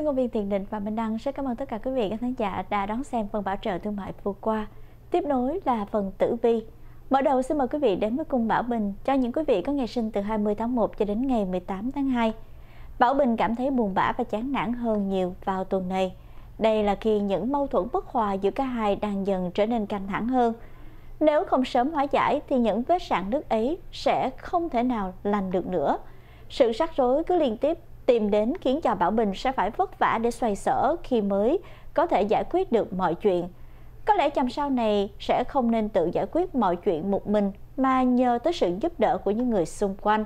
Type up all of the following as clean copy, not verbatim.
Sơn Công Viên Thiện Định và Minh Đăng rất cảm ơn tất cả quý vị các khán giả đã đón xem phần bảo trợ thương mại vừa qua. Tiếp nối là phần tử vi. Mở đầu xin mời quý vị đến với cung Bảo Bình cho những quý vị có ngày sinh từ 20 tháng 1 cho đến ngày 18 tháng 2. Bảo Bình cảm thấy buồn bã và chán nản hơn nhiều vào tuần này. Đây là khi những mâu thuẫn bất hòa giữa cả hai đang dần trở nên căng thẳng hơn. Nếu không sớm hóa giải thì những vết rạn nứt ấy sẽ không thể nào lành được nữa. Sự rắc rối cứ liên tiếp tìm đến khiến cho Bảo Bình sẽ phải vất vả để xoay sở khi mới có thể giải quyết được mọi chuyện. Có lẽ chằm sau này sẽ không nên tự giải quyết mọi chuyện một mình mà nhờ tới sự giúp đỡ của những người xung quanh.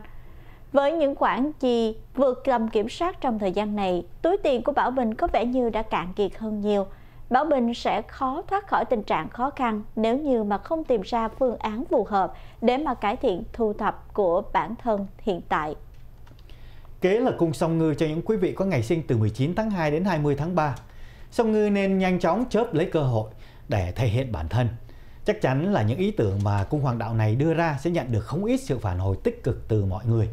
Với những khoản chi vượt tầm kiểm soát trong thời gian này, túi tiền của Bảo Bình có vẻ như đã cạn kiệt hơn nhiều. Bảo Bình sẽ khó thoát khỏi tình trạng khó khăn nếu như mà không tìm ra phương án phù hợp để mà cải thiện thu thập của bản thân hiện tại. Kế là cung Song Ngư cho những quý vị có ngày sinh từ 19 tháng 2 đến 20 tháng 3. Song Ngư nên nhanh chóng chớp lấy cơ hội để thể hiện bản thân. Chắc chắn là những ý tưởng mà cung hoàng đạo này đưa ra sẽ nhận được không ít sự phản hồi tích cực từ mọi người.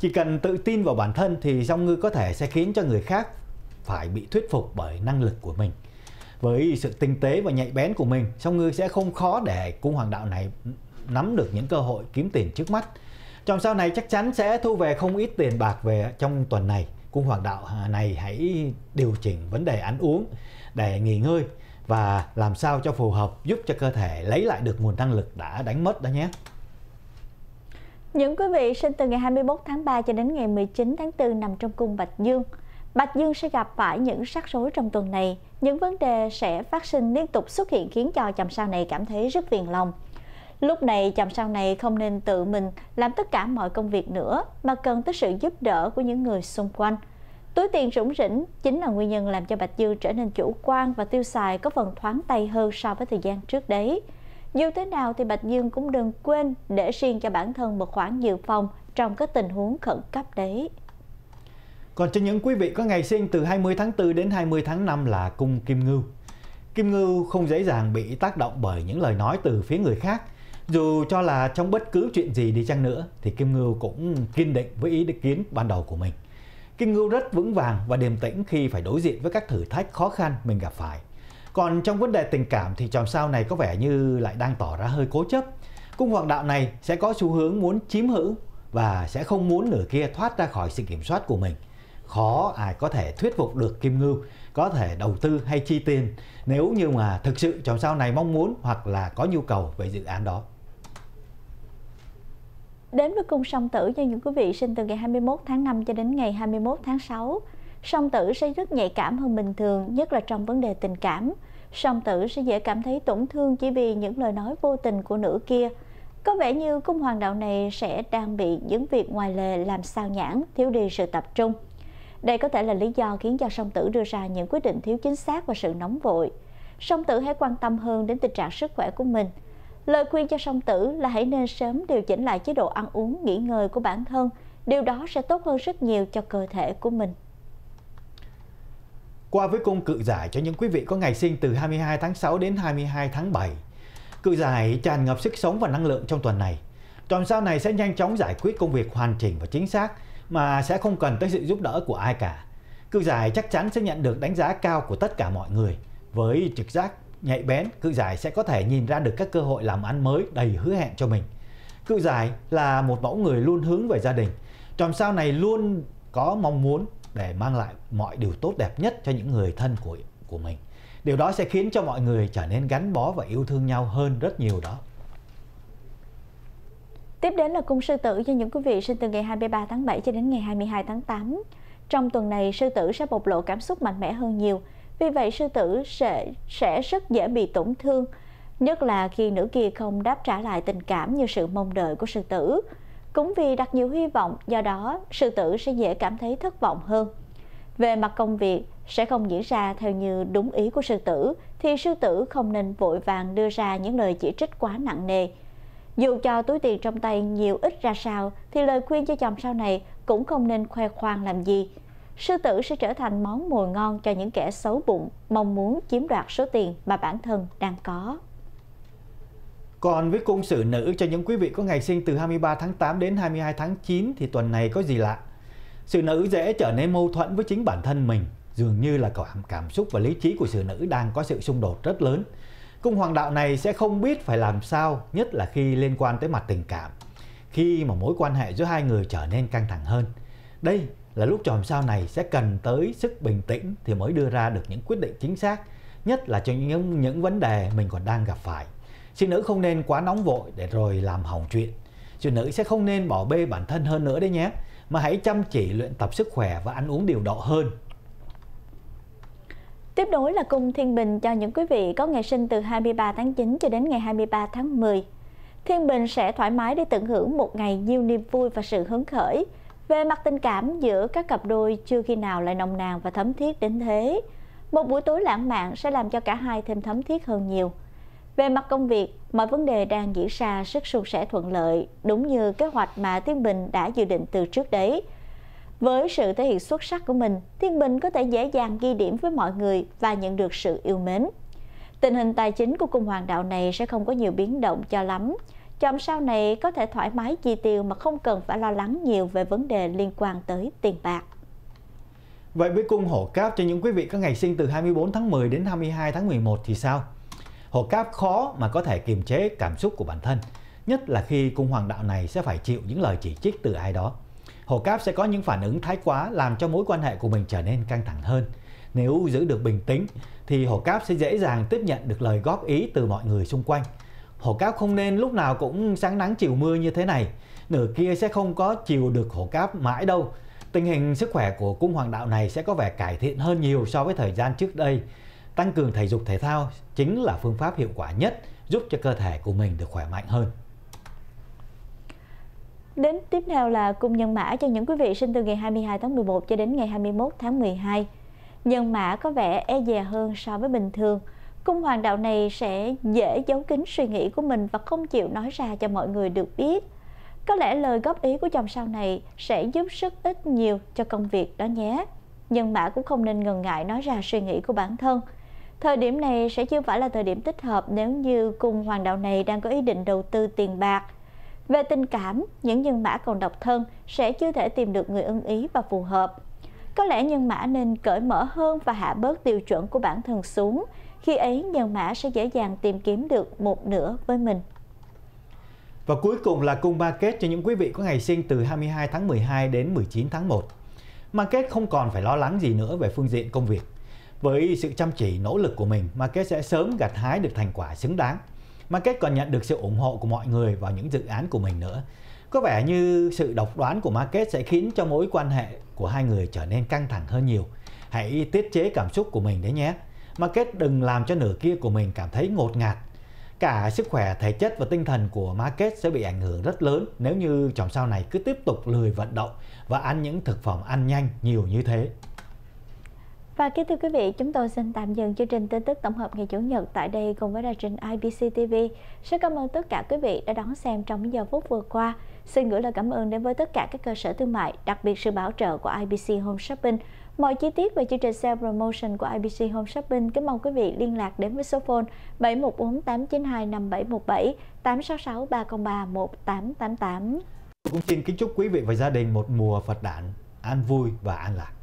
Chỉ cần tự tin vào bản thân thì Song Ngư có thể sẽ khiến cho người khác phải bị thuyết phục bởi năng lực của mình. Với sự tinh tế và nhạy bén của mình, Song Ngư sẽ không khó để cung hoàng đạo này nắm được những cơ hội kiếm tiền trước mắt. Trong sau này chắc chắn sẽ thu về không ít tiền bạc về trong tuần này. Cung hoàng đạo này hãy điều chỉnh vấn đề ăn uống để nghỉ ngơi và làm sao cho phù hợp, giúp cho cơ thể lấy lại được nguồn năng lực đã đánh mất đó nhé. Những quý vị sinh từ ngày 21 tháng 3 cho đến ngày 19 tháng 4 nằm trong cung Bạch Dương. Bạch Dương sẽ gặp phải những rắc rối trong tuần này. Những vấn đề sẽ phát sinh liên tục xuất hiện khiến cho chòm sao này cảm thấy rất phiền lòng. Lúc này chòm sao này không nên tự mình làm tất cả mọi công việc nữa mà cần tới sự giúp đỡ của những người xung quanh. Túi tiền rủng rỉnh chính là nguyên nhân làm cho Bạch Dương trở nên chủ quan và tiêu xài có phần thoáng tay hơn so với thời gian trước đấy. Dù thế nào thì Bạch Dương cũng đừng quên để riêng cho bản thân một khoản dự phòng trong các tình huống khẩn cấp đấy. Còn cho những quý vị có ngày sinh từ 20 tháng 4 đến 20 tháng 5 là cung Kim Ngưu. Kim Ngưu không dễ dàng bị tác động bởi những lời nói từ phía người khác. Dù cho là trong bất cứ chuyện gì đi chăng nữa thì Kim Ngưu cũng kiên định với ý kiến ban đầu của mình. Kim Ngưu rất vững vàng và điềm tĩnh khi phải đối diện với các thử thách khó khăn mình gặp phải. Còn trong vấn đề tình cảm thì chòm sao này có vẻ như lại đang tỏ ra hơi cố chấp. Cung hoàng đạo này sẽ có xu hướng muốn chiếm hữu và sẽ không muốn nửa kia thoát ra khỏi sự kiểm soát của mình. Khó ai có thể thuyết phục được Kim Ngưu có thể đầu tư hay chi tiền nếu như mà thực sự chòm sao này mong muốn hoặc là có nhu cầu về dự án đó. Đến với cung Song Tử cho những quý vị sinh từ ngày 21 tháng 5 cho đến ngày 21 tháng 6. Song Tử sẽ rất nhạy cảm hơn bình thường, nhất là trong vấn đề tình cảm. Song Tử sẽ dễ cảm thấy tổn thương chỉ vì những lời nói vô tình của nữ kia. Có vẻ như cung hoàng đạo này sẽ đang bị những việc ngoài lề làm sao nhãng, thiếu đi sự tập trung. Đây có thể là lý do khiến cho Song Tử đưa ra những quyết định thiếu chính xác và sự nóng vội. Song Tử hãy quan tâm hơn đến tình trạng sức khỏe của mình. Lời khuyên cho Song Tử là hãy nên sớm điều chỉnh lại chế độ ăn uống, nghỉ ngơi của bản thân. Điều đó sẽ tốt hơn rất nhiều cho cơ thể của mình. Qua với cung Cự Giải cho những quý vị có ngày sinh từ 22 tháng 6 đến 22 tháng 7. Cự Giải tràn ngập sức sống và năng lượng trong tuần này. Chòm sao này sẽ nhanh chóng giải quyết công việc hoàn chỉnh và chính xác mà sẽ không cần tới sự giúp đỡ của ai cả. Cự Giải chắc chắn sẽ nhận được đánh giá cao của tất cả mọi người. Với trực giác nhạy bén, Cự Giải sẽ có thể nhìn ra được các cơ hội làm ăn mới đầy hứa hẹn cho mình. Cự Giải là một mẫu người luôn hướng về gia đình. Chòm sao này luôn có mong muốn để mang lại mọi điều tốt đẹp nhất cho những người thân của mình. Điều đó sẽ khiến cho mọi người trở nên gắn bó và yêu thương nhau hơn rất nhiều đó. Tiếp đến là cung Sư Tử cho những quý vị sinh từ ngày 23 tháng 7 cho đến ngày 22 tháng 8. Trong tuần này, Sư Tử sẽ bộc lộ cảm xúc mạnh mẽ hơn nhiều. Vì vậy, Sư Tử sẽ rất dễ bị tổn thương, nhất là khi nữ kia không đáp trả lại tình cảm như sự mong đợi của Sư Tử. Cũng vì đặt nhiều hy vọng, do đó Sư Tử sẽ dễ cảm thấy thất vọng hơn. Về mặt công việc, sẽ không diễn ra theo như đúng ý của Sư Tử, thì Sư Tử không nên vội vàng đưa ra những lời chỉ trích quá nặng nề. Dù cho túi tiền trong tay nhiều ít ra sao, thì lời khuyên cho chòm sao này cũng không nên khoe khoang làm gì. Sư Tử sẽ trở thành món mồi ngon cho những kẻ xấu bụng, mong muốn chiếm đoạt số tiền mà bản thân đang có. Còn với cung Sử Nữ cho những quý vị có ngày sinh từ 23 tháng 8 đến 22 tháng 9 thì tuần này có gì lạ. Sử Nữ dễ trở nên mâu thuẫn với chính bản thân mình. dường như là cảm xúc và lý trí của xử nữ đang có sự xung đột rất lớn. Cung hoàng đạo này sẽ không biết phải làm sao, nhất là khi liên quan tới mặt tình cảm, khi mà mối quan hệ giữa hai người trở nên căng thẳng hơn. Đây là lúc chòm sao này sẽ cần tới sức bình tĩnh thì mới đưa ra được những quyết định chính xác, nhất là cho những vấn đề mình còn đang gặp phải. Xử nữ không nên quá nóng vội để rồi làm hỏng chuyện. Xử nữ sẽ không nên bỏ bê bản thân hơn nữa đấy nhé, mà hãy chăm chỉ luyện tập sức khỏe và ăn uống điều độ hơn. Tiếp đối là cung Thiên Bình cho những quý vị có ngày sinh từ 23 tháng 9 cho đến ngày 23 tháng 10. Thiên Bình sẽ thoải mái để tận hưởng một ngày nhiều niềm vui và sự hứng khởi. Về mặt tình cảm, giữa các cặp đôi chưa khi nào lại nồng nàn và thấm thiết đến thế. Một buổi tối lãng mạn sẽ làm cho cả hai thêm thấm thiết hơn nhiều. Về mặt công việc, mọi vấn đề đang diễn ra rất suôn sẻ thuận lợi, đúng như kế hoạch mà Thiên Bình đã dự định từ trước đấy. Với sự thể hiện xuất sắc của mình, Thiên Bình có thể dễ dàng ghi điểm với mọi người và nhận được sự yêu mến. Tình hình tài chính của cung hoàng đạo này sẽ không có nhiều biến động cho lắm. Chòm sao này có thể thoải mái chi tiêu mà không cần phải lo lắng nhiều về vấn đề liên quan tới tiền bạc. Vậy với cung Hổ Cáp cho những quý vị có ngày sinh từ 24 tháng 10 đến 22 tháng 11 thì sao? Hổ Cáp khó mà có thể kiềm chế cảm xúc của bản thân, nhất là khi cung hoàng đạo này sẽ phải chịu những lời chỉ trích từ ai đó. Hổ Cáp sẽ có những phản ứng thái quá làm cho mối quan hệ của mình trở nên căng thẳng hơn. Nếu giữ được bình tĩnh thì Hổ Cáp sẽ dễ dàng tiếp nhận được lời góp ý từ mọi người xung quanh. Hổ Cáp không nên lúc nào cũng sáng nắng chiều mưa như thế này, nửa kia sẽ không có chiều được Hổ Cáp mãi đâu. Tình hình sức khỏe của cung hoàng đạo này sẽ có vẻ cải thiện hơn nhiều so với thời gian trước đây. Tăng cường thể dục thể thao chính là phương pháp hiệu quả nhất giúp cho cơ thể của mình được khỏe mạnh hơn. Đến tiếp theo là cung Nhân Mã cho những quý vị sinh từ ngày 22 tháng 11 cho đến ngày 21 tháng 12. Nhân Mã có vẻ e dè hơn so với bình thường. Cung hoàng đạo này sẽ dễ giấu kín suy nghĩ của mình và không chịu nói ra cho mọi người được biết. Có lẽ lời góp ý của chòm sao này sẽ giúp sức ít nhiều cho công việc đó nhé. Nhân Mã cũng không nên ngần ngại nói ra suy nghĩ của bản thân. Thời điểm này sẽ chưa phải là thời điểm thích hợp nếu như cung hoàng đạo này đang có ý định đầu tư tiền bạc. Về tình cảm, những Nhân Mã còn độc thân sẽ chưa thể tìm được người ưng ý và phù hợp. Có lẽ Nhân Mã nên cởi mở hơn và hạ bớt tiêu chuẩn của bản thân xuống. Khi ấy Nhân Mã sẽ dễ dàng tìm kiếm được một nửa với mình. Và cuối cùng là cung Ma Kết cho những quý vị có ngày sinh từ 22 tháng 12 đến 19 tháng 1. Ma Kết không còn phải lo lắng gì nữa về phương diện công việc. Với sự chăm chỉ nỗ lực của mình, Ma Kết sẽ sớm gặt hái được thành quả xứng đáng. Ma Kết còn nhận được sự ủng hộ của mọi người vào những dự án của mình nữa. Có vẻ như sự độc đoán của Ma Kết sẽ khiến cho mối quan hệ của hai người trở nên căng thẳng hơn nhiều. Hãy tiết chế cảm xúc của mình đấy nhé. Ma Kết đừng làm cho nửa kia của mình cảm thấy ngột ngạt. Cả sức khỏe, thể chất và tinh thần của Ma Kết sẽ bị ảnh hưởng rất lớn nếu như chòm sao này cứ tiếp tục lười vận động và ăn những thực phẩm ăn nhanh nhiều như thế. Và kính thưa quý vị, chúng tôi xin tạm dừng chương trình tin tức tổng hợp ngày Chủ nhật tại đây cùng với đài trình IBC TV. Rất cảm ơn tất cả quý vị đã đón xem trong những giờ phút vừa qua. Xin gửi lời cảm ơn đến với tất cả các cơ sở thương mại, đặc biệt sự bảo trợ của IBC Home Shopping. Mọi chi tiết về chương trình sale promotion của IBC Home Shopping, kính mong quý vị liên lạc đến với số phone 714 892 5717 866 303 1888. Tôi cũng xin kính chúc quý vị và gia đình một mùa Phật đản an vui và an lạc.